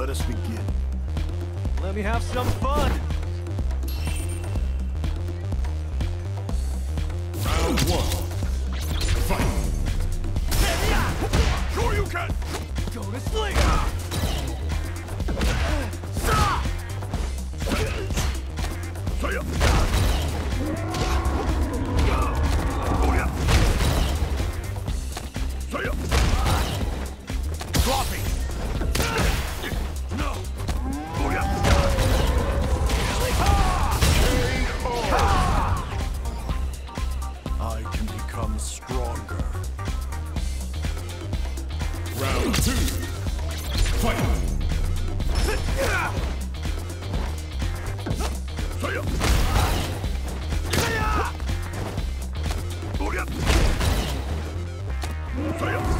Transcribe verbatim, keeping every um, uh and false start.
Let us begin. Let me have some fun! Round one. Fight! Sure you can! Go to sleep! Stop! Stay up! Go down! Stay up! Dropping! No! Go down! I can become stronger. Round two. Fight! Fire!